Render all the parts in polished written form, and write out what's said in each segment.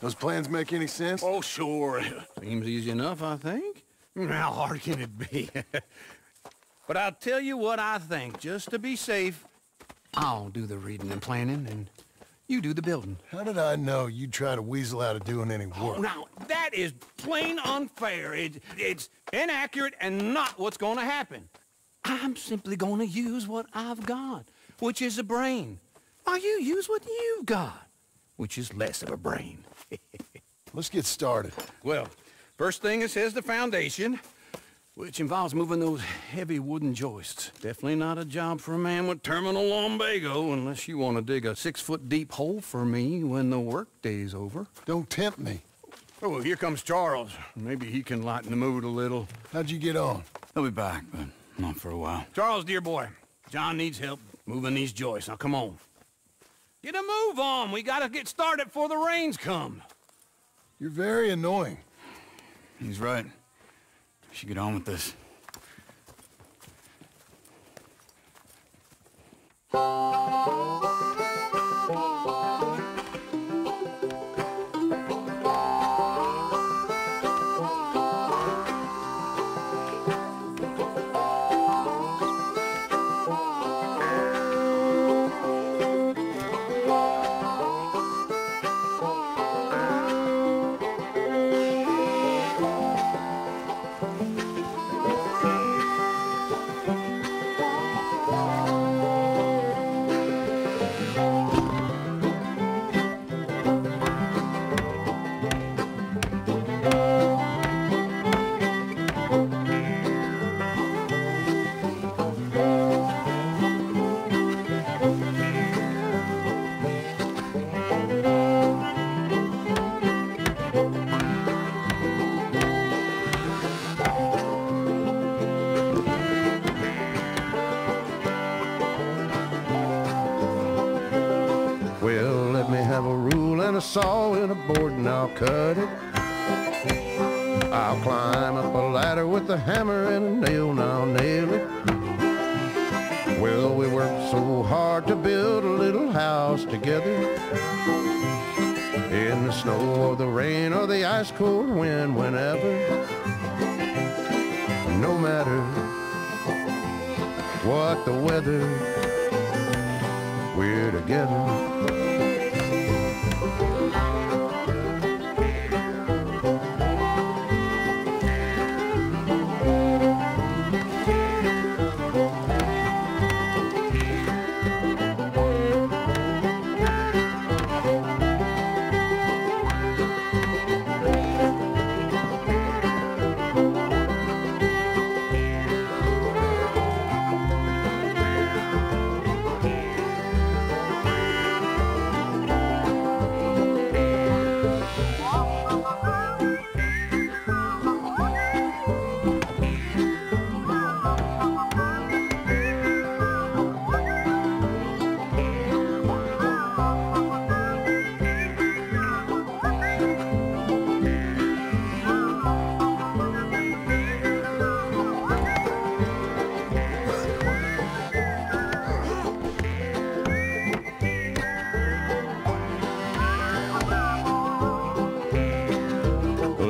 Those plans make any sense? Oh, sure. Seems easy enough, I think. How hard can it be? But I'll tell you what I think, just to be safe. I'll do the reading and planning, and you do the building. How did I know you'd try to weasel out of doing any work? Oh, now, that is plain unfair. It's inaccurate and not what's going to happen. I'm simply going to use what I've got, which is a brain. While you use what you've got, which is less of a brain. Let's get started. Well, first thing, it says the foundation, which involves moving those heavy wooden joists. Definitely not a job for a man with terminal lumbago unless you want to dig a 6-foot deep hole for me when the workday's over. Don't tempt me. Oh, here comes Charles. Maybe he can lighten the mood a little. How'd you get on? He'll be back, but not for a while. Charles, dear boy, John needs help moving these joists. Now, come on. Get a move on. We gotta get started before the rains come. You're very annoying. He's right. We should get on with this. Saw in a board and I'll cut it. I'll climb up a ladder with a hammer and a nail and I'll nail it. Well, we worked so hard to build a little house together. In the snow or the rain or the ice cold wind, whenever. No matter what the weather, we're together.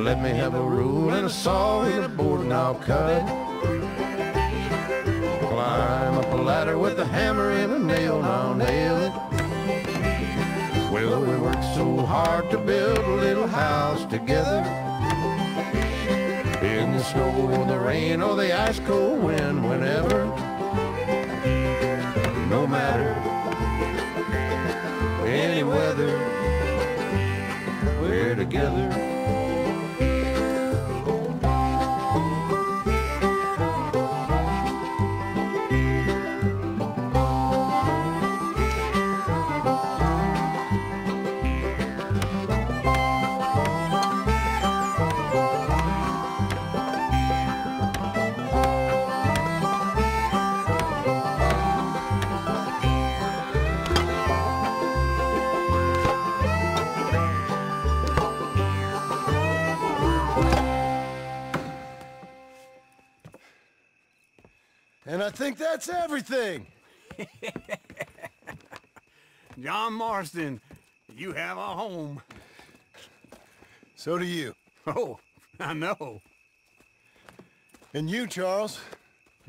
Let me have a rule and a saw and a board and I'll cut it. Climb up a ladder with a hammer and a nail and I'll nail it. Well, we worked so hard to build a little house together. In the snow or the rain or the ice cold wind, whenever. No matter any weather, we're together. I think that's everything. John Marston, you have a home. So do you. Oh, I know. And you, Charles,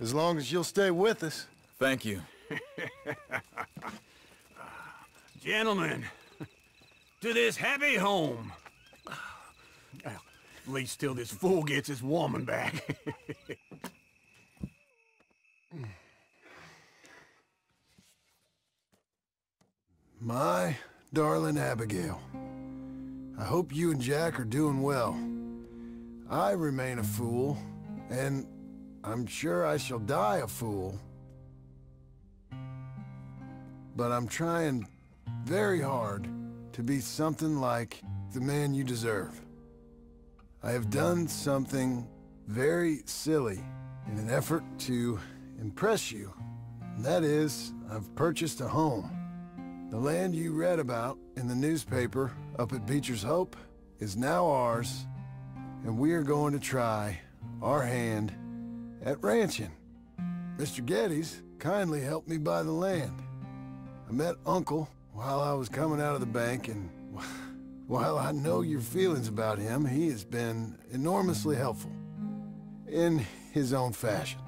as long as you'll stay with us. Thank you. Gentlemen, to this happy home. At least till this fool gets his woman back. My darling Abigail, I hope you and Jack are doing well. I remain a fool, and I'm sure I shall die a fool. But I'm trying very hard to be something like the man you deserve. I have done something very silly in an effort to impress you. And that is, I've purchased a home. The land you read about in the newspaper up at Beecher's Hope is now ours, and we are going to try our hand at ranching. Mr. Geddes kindly helped me buy the land. I met Uncle while I was coming out of the bank, and while I know your feelings about him, he has been enormously helpful in his own fashion.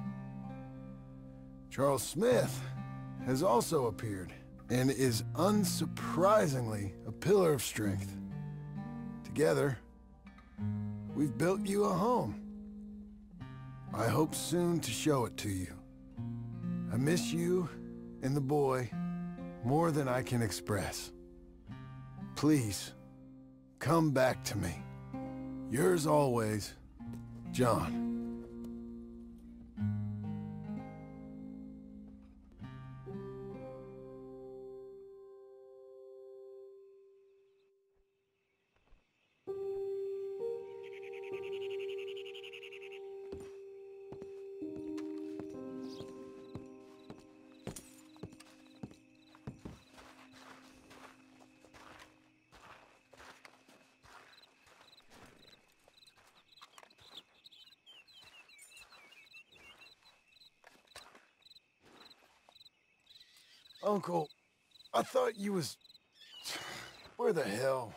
Charles Smith has also appeared and is unsurprisingly a pillar of strength. Together, we've built you a home. I hope soon to show it to you. I miss you and the boy more than I can express. Please, come back to me. Yours always, John. Uncle, I thought you was... Where the hell?